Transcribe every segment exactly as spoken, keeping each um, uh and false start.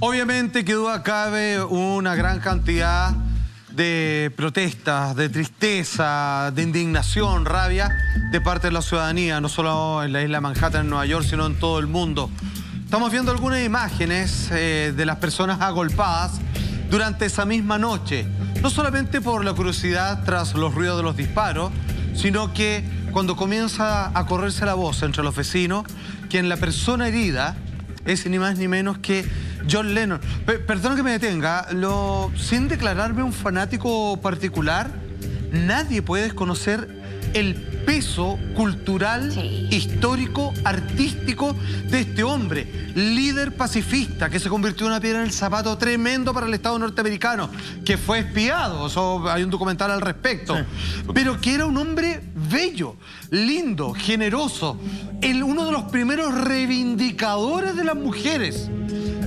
Obviamente, qué duda cabe, una gran cantidad de protestas, de tristeza, de indignación, rabia de parte de la ciudadanía, no solo en la isla de Manhattan, en Nueva York, sino en todo el mundo. Estamos viendo algunas imágenes eh, de las personas agolpadas durante esa misma noche, no solamente por la curiosidad tras los ruidos de los disparos, sino que cuando comienza a correrse la voz entre los vecinos, quien la persona herida es ni más ni menos que John Lennon. Pe- perdón que me detenga, lo, sin declararme un fanático particular, nadie puede desconocer el peso cultural, sí, histórico, artístico de este hombre, líder pacifista, que se convirtió en una piedra en el zapato tremendo para el Estado norteamericano, que fue espiado, eso, hay un documental al respecto, sí, pero que era un hombre bello, lindo, generoso, el, uno de los primeros reivindicadores de las mujeres,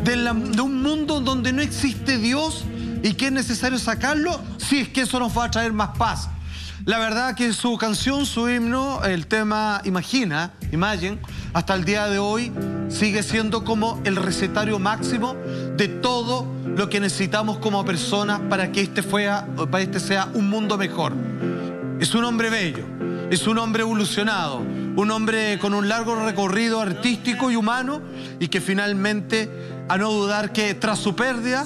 de, la, de un mundo donde no existe Dios y que es necesario sacarlo si es que eso nos va a traer más paz. La verdad que su canción, su himno, el tema Imagina, Imagine, hasta el día de hoy sigue siendo como el recetario máximo de todo lo que necesitamos como personas para que este, fuera, para este sea un mundo mejor. Es un hombre bello, es un hombre evolucionado, un hombre con un largo recorrido artístico y humano y que finalmente, a no dudar que tras su pérdida,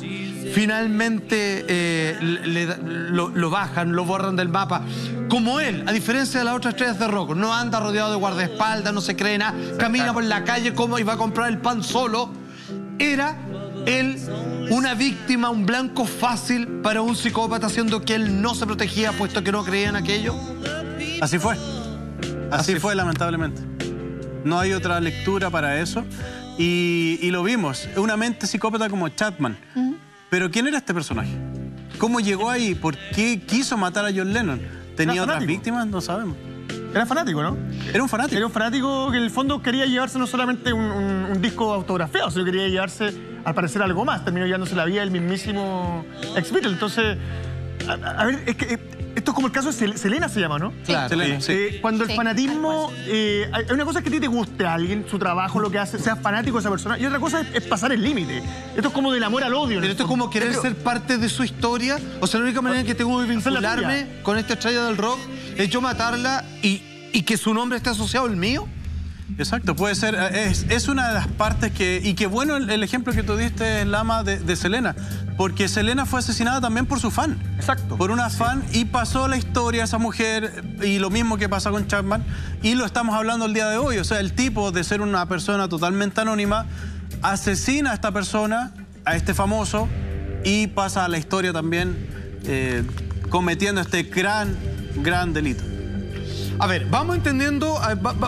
finalmente eh, le, lo, lo bajan, lo borran del mapa. Como él, a diferencia de las otras estrellas de rock, no anda rodeado de guardaespaldas, no se cree nada, camina por la calle como iba a comprar el pan solo. Era él una víctima, un blanco fácil para un psicópata, siendo que él no se protegía puesto que no creía en aquello. Así fue. Así, Así fue, lamentablemente. No hay otra lectura para eso. Y, y lo vimos. Una mente psicópata como Chapman. Uh-huh. Pero ¿quién era este personaje? ¿Cómo llegó ahí? ¿Por qué quiso matar a John Lennon? ¿Tenía otras víctimas? No sabemos. Era fanático, ¿no? Era un fanático. Era un fanático que en el fondo quería llevarse no solamente un, un, un disco autografiado, sino quería llevarse, al parecer, algo más. Terminó llevándose la vida del mismísimo ex-Beatle. Entonces, a, a ver, es que... Eh, esto es como el caso de Selena, se llama, ¿no? Claro, Selena, sí. Eh, cuando el sí, fanatismo... Eh, hay una cosa es que a ti te guste a alguien, su trabajo, lo que hace, seas fanático de esa persona, y otra cosa es, es pasar el límite. Esto es como del amor al odio. Pero esto, esto es como querer es ser parte de su historia. O sea, la única manera en que tengo que vincularme con esta estrella del rock es yo matarla y, y que su nombre esté asociado al mío. Exacto, puede ser. Es, es una de las partes que... Y qué bueno el, el ejemplo que tú diste, Lama, de, de Selena. Porque Selena fue asesinada también por su fan. Exacto. Por una fan, sí, y pasó la historia a esa mujer, y lo mismo que pasa con Chapman, y lo estamos hablando el día de hoy. O sea, el tipo, de ser una persona totalmente anónima, asesina a esta persona, a este famoso, y pasa a la historia también eh, cometiendo este gran, gran delito. A ver, vamos entendiendo,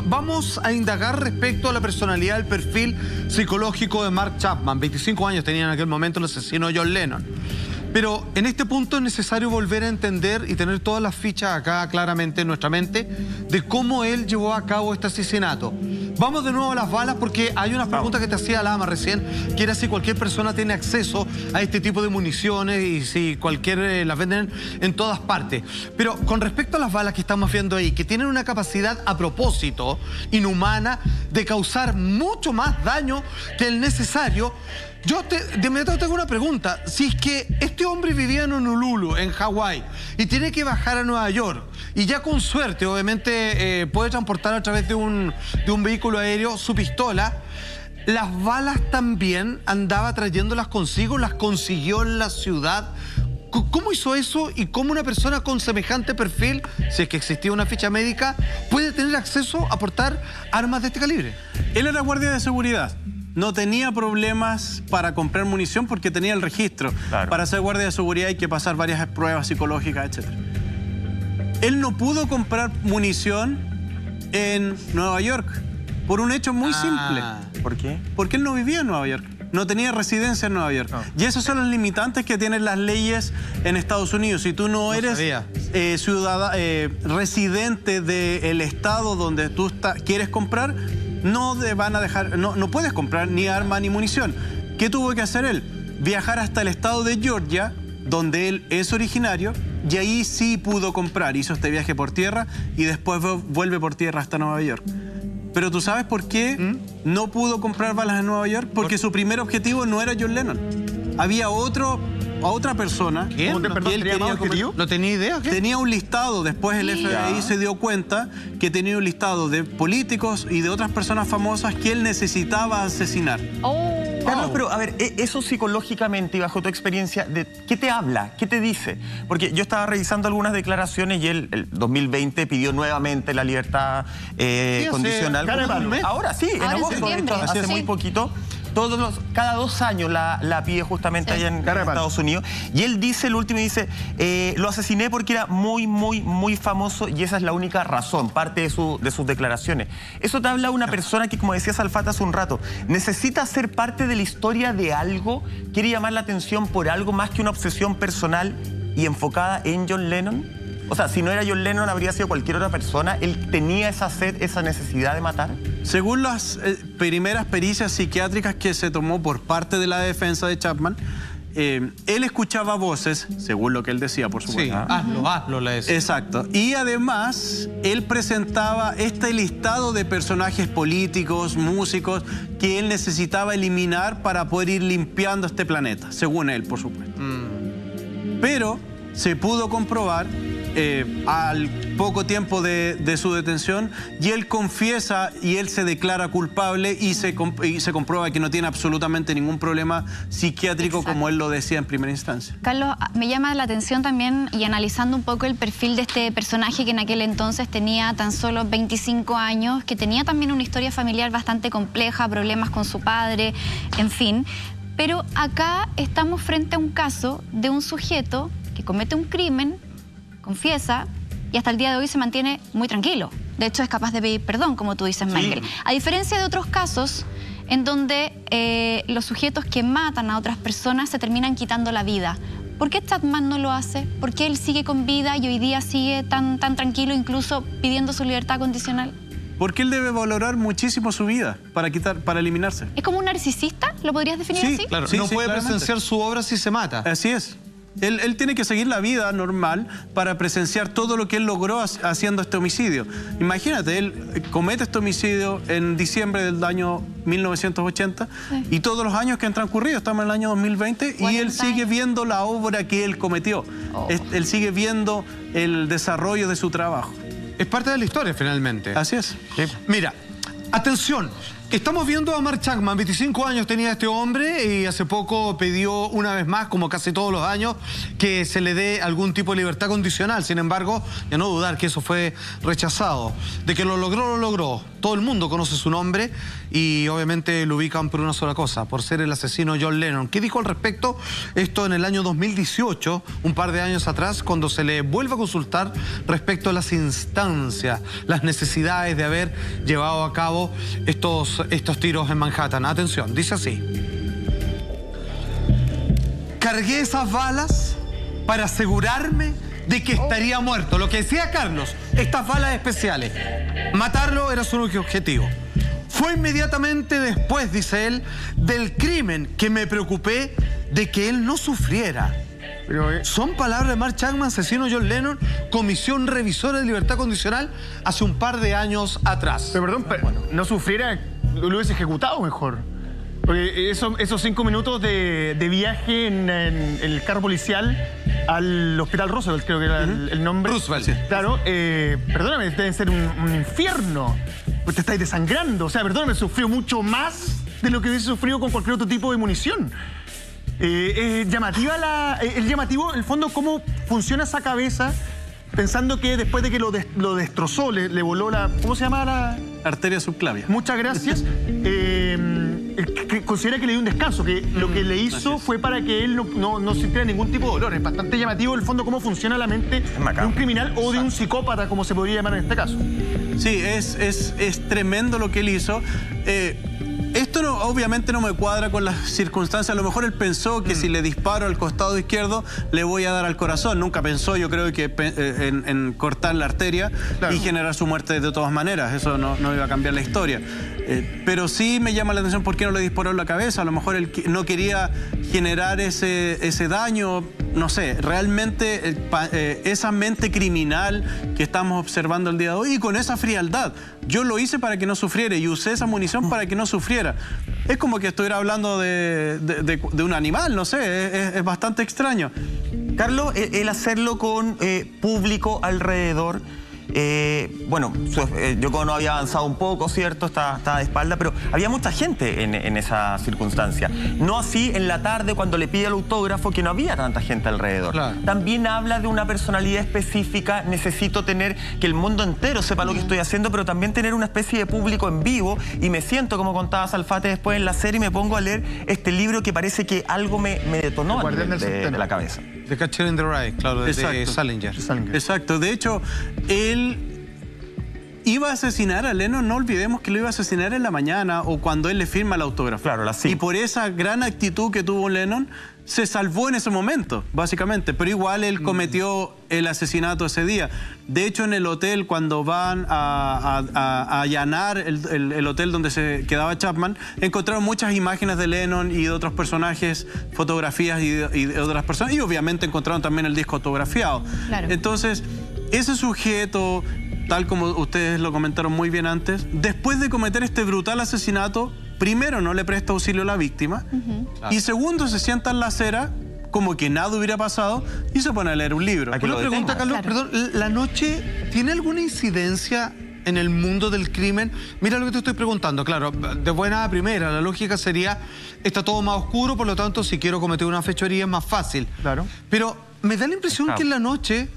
vamos a indagar respecto a la personalidad, el perfil psicológico de Mark Chapman. veinticinco años tenía en aquel momento el asesino John Lennon. Pero en este punto es necesario volver a entender y tener todas las fichas acá claramente en nuestra mente de cómo él llevó a cabo este asesinato. Vamos de nuevo a las balas porque hay unas preguntas que te hacía Lama recién, que era si cualquier persona tiene acceso a este tipo de municiones y si cualquier eh, las venden en todas partes. Pero con respecto a las balas que estamos viendo ahí, que tienen una capacidad a propósito inhumana de causar mucho más daño que el necesario, yo te, de inmediato tengo una pregunta. Si es que este hombre vivía en Honolulu, en Hawái, y tiene que bajar a Nueva York, y ya con suerte, obviamente, eh, puede transportar a través de un, de un vehículo aéreo su pistola, ¿las balas también andaba trayéndolas consigo? ¿Las consiguió en la ciudad? ¿Cómo hizo eso y cómo una persona con semejante perfil, si es que existía una ficha médica, puede tener acceso a portar armas de este calibre? Él era guardia de seguridad. No tenía problemas para comprar munición porque tenía el registro. Claro. Para ser guardia de seguridad hay que pasar varias pruebas psicológicas, etcétera. Él no pudo comprar munición en Nueva York por un hecho muy ah, simple. ¿Por qué? Porque él no vivía en Nueva York. No tenía residencia en Nueva York. No. Y esos son los limitantes que tienen las leyes en Estados Unidos. Si tú no, no eres eh, ciudadano, eh, residente del estado donde tú está, quieres comprar... No, de van a dejar, no, no puedes comprar ni arma ni munición. ¿Qué tuvo que hacer él? Viajar hasta el estado de Georgia, donde él es originario, y ahí sí pudo comprar. Hizo este viaje por tierra y después vuelve por tierra hasta Nueva York. Pero ¿tú sabes por qué ¿Mm? no pudo comprar balas en Nueva York? Porque ¿Por? su primer objetivo no era John Lennon. Había otro, otra persona. ¿Quién? ¿Quién? Perdón, él quería comer... ¿No tenía idea? ¿Qué? Tenía un listado. Después el F B I ya. se dio cuenta que tenía un listado de políticos y de otras personas famosas que él necesitaba asesinar. Oh. Carlos, pero a ver, eso psicológicamente y bajo tu experiencia, de, ¿qué te habla? ¿Qué te dice? Porque yo estaba revisando algunas declaraciones y él, el dos mil veinte, pidió nuevamente la libertad eh, sí, condicional. Sea, claro, mes. Ahora sí, ahora en agosto, esto, hace sí. muy poquito. Todos los, cada dos años la, la pide justamente sí. allá en, en Estados Unidos. Y él dice, el último dice, eh, lo asesiné porque era muy, muy, muy famoso y esa es la única razón, parte de, su, de sus declaraciones. Eso te habla una persona que, como decías Alfata hace un rato, necesita ser parte de la historia de algo, quiere llamar la atención por algo más que una obsesión personal y enfocada en John Lennon. O sea, si no era John Lennon, habría sido cualquier otra persona. ¿Él tenía esa sed, esa necesidad de matar? Según las eh, primeras pericias psiquiátricas que se tomó por parte de la defensa de Chapman, eh, él escuchaba voces, según lo que él decía, por supuesto. Sí, ah. hazlo, hazlo, le decía. Exacto. Y además, él presentaba este listado de personajes políticos, músicos, que él necesitaba eliminar para poder ir limpiando este planeta, según él, por supuesto. Mm. Pero se pudo comprobar... Eh, al poco tiempo de, de su detención, y él confiesa y él se declara culpable y se, comp y se comprueba que no tiene absolutamente ningún problema psiquiátrico. Exacto. Como él lo decía en primera instancia. Carlos, me llama la atención también, y analizando un poco el perfil de este personaje que en aquel entonces tenía tan solo veinticinco años, que tenía también una historia familiar bastante compleja, problemas con su padre, en fin, pero acá estamos frente a un caso de un sujeto que comete un crimen, confiesa y hasta el día de hoy se mantiene muy tranquilo. De hecho, es capaz de pedir perdón, como tú dices, sí. Michael. A diferencia de otros casos en donde eh, los sujetos que matan a otras personas se terminan quitando la vida. ¿Por qué Chapman no lo hace? ¿Por qué él sigue con vida y hoy día sigue tan, tan tranquilo, incluso pidiendo su libertad condicional? Porque él debe valorar muchísimo su vida para quitar, para eliminarse. ¿Es como un narcisista? ¿Lo podrías definir sí, así? Claro. Sí, no sí, puede claramente. presenciar su obra si se mata. Así es. Él, él tiene que seguir la vida normal para presenciar todo lo que él logró haciendo este homicidio. Imagínate, él comete este homicidio en diciembre del año mil novecientos ochenta sí. y todos los años que han transcurrido, estamos en el año dos mil veinte, y él sigue viendo la obra que él cometió. Oh. Es, él sigue viendo el desarrollo de su trabajo. Es parte de la historia, finalmente. Así es. Sí. Mira, atención. Estamos viendo a Omar Chapman, veinticinco años tenía este hombre y hace poco pidió una vez más, como casi todos los años, que se le dé algún tipo de libertad condicional. Sin embargo, ya no dudar que eso fue rechazado. De que lo logró, lo logró. Todo el mundo conoce su nombre y obviamente lo ubican por una sola cosa, por ser el asesino John Lennon. ¿Qué dijo al respecto? Esto en el año dos mil dieciocho, un par de años atrás, cuando se le vuelve a consultar respecto a las instancias, las necesidades de haber llevado a cabo estos... estos tiros en Manhattan. Atención, dice así. Cargué esas balas para asegurarme de que estaría muerto. Lo que decía Carlos, estas balas especiales. Matarlo era su único objetivo. Fue inmediatamente después, dice él, del crimen que me preocupé de que él no sufriera. Pero... Son palabras de Mark Chapman, asesino John Lennon, comisión revisora de libertad condicional hace un par de años atrás. Pero perdón, pero bueno, no sufriera... lo hubiese ejecutado mejor. Porque eso, esos cinco minutos de, de viaje en, en, en el carro policial al Hospital Roosevelt, creo que era uh-huh. el, el nombre. Roosevelt, sí. Claro, eh, perdóname, debe ser un, un infierno. Te estáis desangrando. O sea, perdóname, sufrió mucho más de lo que hubiese sufrido con cualquier otro tipo de munición. Eh, eh, llamativa la, eh, el llamativo, en el fondo, cómo funciona esa cabeza... Pensando que después de que lo, de, lo destrozó, le, le voló la... ¿Cómo se llama la...? Arteria subclavia. Muchas gracias. eh, que, que considera que le dio un descanso, que mm, lo que le hizo gracias. fue para que él no, no, no sintiera ningún tipo de dolor. Es bastante llamativo, en el fondo, cómo funciona la mente de un criminal o de un psicópata, como se podría llamar en este caso. Sí, es, es, es tremendo lo que él hizo. Eh, es esto no, obviamente no me cuadra con las circunstancias. A lo mejor él pensó que mm. si le disparo al costado izquierdo le voy a dar al corazón. Nunca pensó, yo creo, que en, en cortar la arteria, claro, y generar su muerte de todas maneras. Eso no, no iba a cambiar la historia. Eh, pero sí me llama la atención por qué no le disparó en la cabeza. A lo mejor él no quería generar ese, ese daño. No sé, realmente eh, pa, eh, esa mente criminal que estamos observando el día de hoy, y con esa frialdad, yo lo hice para que no sufriera y usé esa munición para que no sufriera. Es como que estuviera hablando de, de, de, de un animal, no sé, es, es bastante extraño. Carlos, el hacerlo con eh, público alrededor, eh, bueno, su, eh, Yoko Ono había avanzado un poco, ¿cierto? Estaba, estaba de espalda, pero había mucha gente en, en esa circunstancia. No así en la tarde cuando le pide el autógrafo, que no había tanta gente alrededor. Claro. También habla de una personalidad específica, necesito tener que el mundo entero sepa lo que estoy haciendo, pero también tener una especie de público en vivo, y me siento, como contaba Salfate después en la serie, me pongo a leer este libro que parece que algo me, me detonó a nivel de, de la cabeza. The Catcher in the Rye, claro, de, de Salinger. Salinger. Exacto, de hecho, él iba a asesinar a Lennon, no olvidemos que lo iba a asesinar en la mañana o cuando él le firma el autógrafo. Claro, la sí. Y por esa gran actitud que tuvo Lennon, se salvó en ese momento, básicamente, pero igual él cometió el asesinato ese día. De hecho, en el hotel, cuando van a, a, a allanar el, el, el hotel donde se quedaba Chapman, encontraron muchas imágenes de Lennon y de otros personajes, fotografías y de, y de otras personas, y obviamente encontraron también el disco autografiado. Claro. Entonces, ese sujeto, tal como ustedes lo comentaron muy bien antes, después de cometer este brutal asesinato, primero, no le presta auxilio a la víctima. Uh-huh. Claro. Y segundo, se sienta en la acera como que nada hubiera pasado y se pone a leer un libro. Aquí una pregunta, Carlos, claro, perdón. ¿La noche tiene alguna incidencia en el mundo del crimen? Mira lo que te estoy preguntando. Claro, de buena a primera, la lógica sería, está todo más oscuro, por lo tanto, si quiero cometer una fechoría es más fácil. Claro. Pero me da la impresión, claro, que en la noche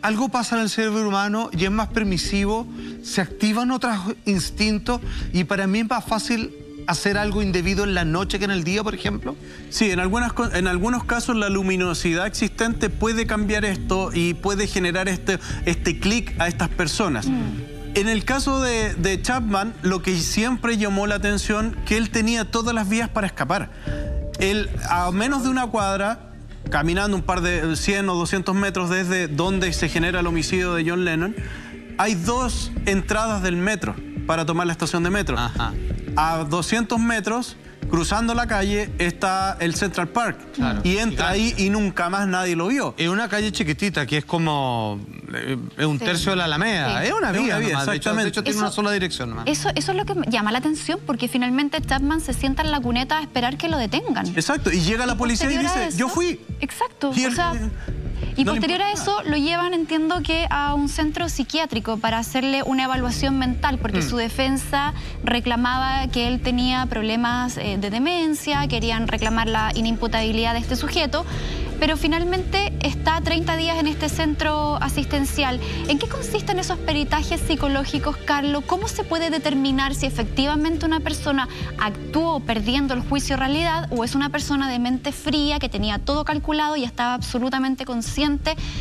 algo pasa en el cerebro humano y es más permisivo, se activan otros instintos y para mí es más fácil hacer algo indebido en la noche que en el día, por ejemplo. Sí, en, algunas, en algunos casos la luminosidad existente puede cambiar esto y puede generar este, este clic a estas personas. Mm. En el caso de, de Chapman, lo que siempre llamó la atención, que él tenía todas las vías para escapar. Él, a menos de una cuadra, caminando un par de cien o doscientos metros desde donde se genera el homicidio de John Lennon, hay dos entradas del metro para tomar la estación de metro. Ajá. A doscientos metros, cruzando la calle, está el Central Park. Claro. Y entra ahí y nunca más nadie lo vio. Es una calle chiquitita que es como es un sí. tercio de la Alameda. Sí. Es una vía, vía nomás. Exactamente. De hecho, de hecho eso, tiene una sola dirección nomás. Eso, eso es lo que llama la atención, porque finalmente Chapman se sienta en la cuneta a esperar que lo detengan. Exacto. Y llega la policía y dice, yo fui. Exacto. Y, el, o sea, y no posterior a eso lo llevan, entiendo que a un centro psiquiátrico para hacerle una evaluación mental, porque mm. su defensa reclamaba que él tenía problemas eh, de demencia, querían reclamar la inimputabilidad de este sujeto, pero finalmente está treinta días en este centro asistencial. ¿En qué consisten esos peritajes psicológicos, Carlos? ¿Cómo se puede determinar si efectivamente una persona actuó perdiendo el juicio de realidad o es una persona de mente fría que tenía todo calculado y estaba absolutamente consciente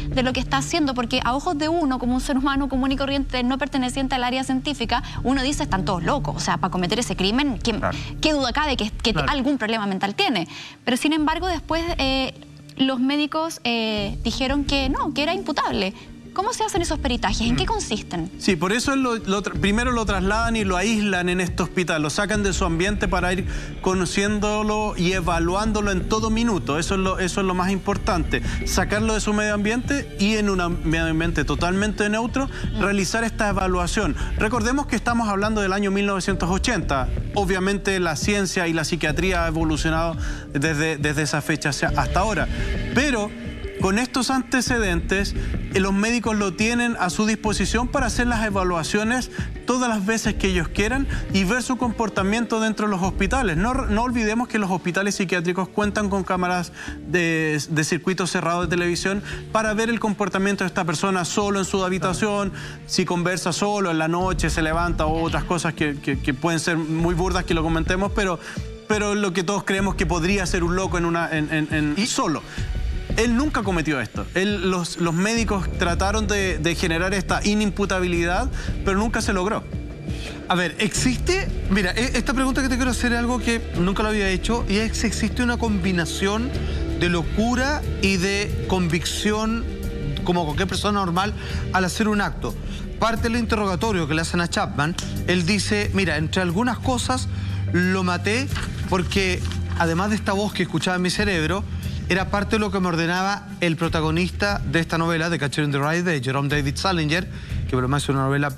de lo que está haciendo? Porque a ojos de uno, como un ser humano común y corriente no perteneciente al área científica, uno dice, están todos locos, o sea, para cometer ese crimen, ¿qué, claro. ¿qué duda cabe que, que claro. algún problema mental tiene? Pero sin embargo, después Eh, los médicos eh, dijeron que no, que era imputable. ¿Cómo se hacen esos peritajes? ¿En qué consisten? Sí, por eso lo, lo, primero lo trasladan y lo aíslan en este hospital, lo sacan de su ambiente para ir conociéndolo y evaluándolo en todo minuto. Eso es lo, eso es lo más importante, sacarlo de su medio ambiente y en un medio ambiente totalmente neutro, mm. realizar esta evaluación. Recordemos que estamos hablando del año mil novecientos ochenta. Obviamente la ciencia y la psiquiatría ha evolucionado desde, desde esa fecha hasta ahora, pero con estos antecedentes, los médicos lo tienen a su disposición para hacer las evaluaciones todas las veces que ellos quieran y ver su comportamiento dentro de los hospitales. No, no olvidemos que los hospitales psiquiátricos cuentan con cámaras de, de circuito cerrado de televisión para ver el comportamiento de esta persona solo en su habitación, si conversa solo en la noche, se levanta o otras cosas que, que, que pueden ser muy burdas que lo comentemos, pero, pero lo que todos creemos que podría ser un loco en una, en, en, en, ¿Y? solo. Él nunca cometió esto. Él, los, los médicos trataron de, de generar esta inimputabilidad, pero nunca se logró. A ver, existe... Mira, esta pregunta que te quiero hacer es algo que nunca lo había hecho, y es si existe una combinación de locura y de convicción, como cualquier persona normal, al hacer un acto. Parte del interrogatorio que le hacen a Chapman, él dice, mira, entre algunas cosas lo maté porque, además de esta voz que escuchaba en mi cerebro, era parte de lo que me ordenaba el protagonista de esta novela, de Catcher in the Rye, de Jerome David Salinger, que por lo menos es una novela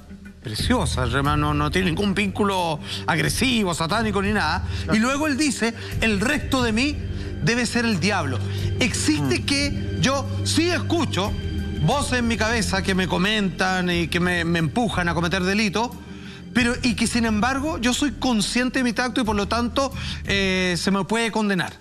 preciosa, no, no tiene ningún vínculo agresivo, satánico ni nada. Claro. Y luego él dice, el resto de mí debe ser el diablo. Existe mm. que yo sí escucho voces en mi cabeza que me comentan y que me, me empujan a cometer delitos, pero y que sin embargo yo soy consciente de mi tacto y por lo tanto eh, se me puede condenar.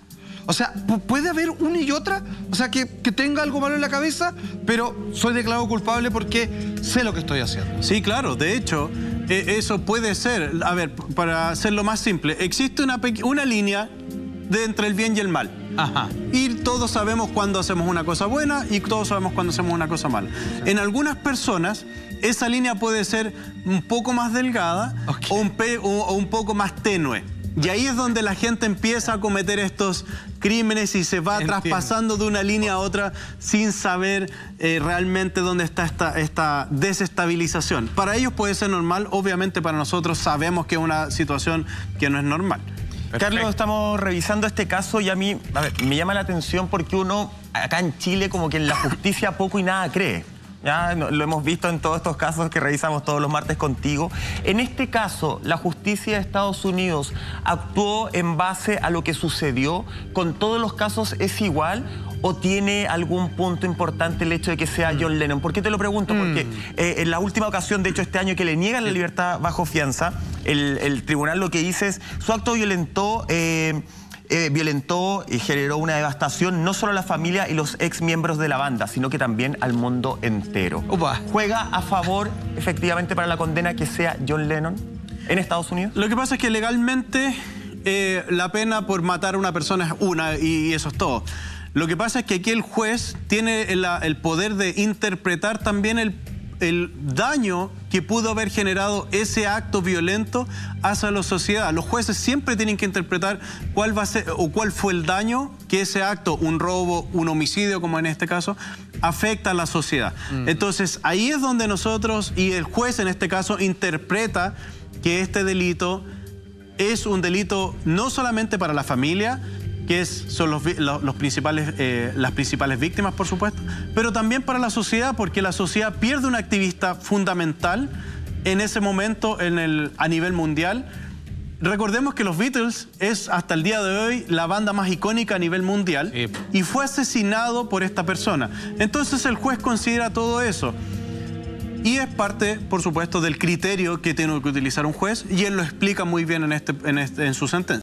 O sea, puede haber una y otra, o sea, que, que tenga algo malo en la cabeza, pero soy declarado culpable porque sé lo que estoy haciendo. Sí, claro, de hecho, eh, eso puede ser. A ver, para hacerlo más simple, existe una, una línea de entre el bien y el mal. Ajá. Y todos sabemos cuándo hacemos una cosa buena y todos sabemos cuándo hacemos una cosa mala. Okay. En algunas personas, esa línea puede ser un poco más delgada, okay, o, un pe o, o un poco más tenue. Y ahí es donde la gente empieza a cometer estos crímenes y se va, entiendo, traspasando de una línea a otra sin saber eh, realmente dónde está esta, esta desestabilización. Para ellos puede ser normal, obviamente para nosotros sabemos que es una situación que no es normal. Perfecto. Carlos, estamos revisando este caso y a mí, a ver, me llama la atención porque uno acá en Chile como que en la justicia poco y nada cree. Ya lo hemos visto en todos estos casos que revisamos todos los martes contigo. En este caso, la justicia de Estados Unidos actuó en base a lo que sucedió. ¿Con todos los casos es igual o tiene algún punto importante el hecho de que sea John Lennon? ¿Por qué te lo pregunto? Porque eh, en la última ocasión, de hecho este año, que le niegan la libertad bajo fianza, el, el tribunal lo que dice es su acto violentó... Eh, Eh, violentó y generó una devastación no solo a la familia y los ex miembros de la banda, sino que también al mundo entero. Opa. ¿Juega a favor efectivamente para la condena que sea John Lennon en Estados Unidos? Lo que pasa es que legalmente eh, la pena por matar a una persona es una y, y eso es todo. Lo que pasa es que aquí el juez tiene el, el poder de interpretar también el, el daño que pudo haber generado ese acto violento hacia la sociedad. Los jueces siempre tienen que interpretar cuál va a ser o cuál fue el daño que ese acto, un robo, un homicidio, como en este caso, afecta a la sociedad. Mm. Entonces, ahí es donde nosotros, y el juez en este caso, interpreta que este delito es un delito no solamente para la familia, que es, son los, los, los principales, eh, las principales víctimas, por supuesto, pero también para la sociedad, porque la sociedad pierde un activista fundamental en ese momento en el, a nivel mundial. Recordemos que los Beatles es, hasta el día de hoy, la banda más icónica a nivel mundial, sí, y fue asesinado por esta persona. Entonces el juez considera todo eso. Y es parte, por supuesto, del criterio que tiene que utilizar un juez, y él lo explica muy bien en, este, en, este, en su sentencia.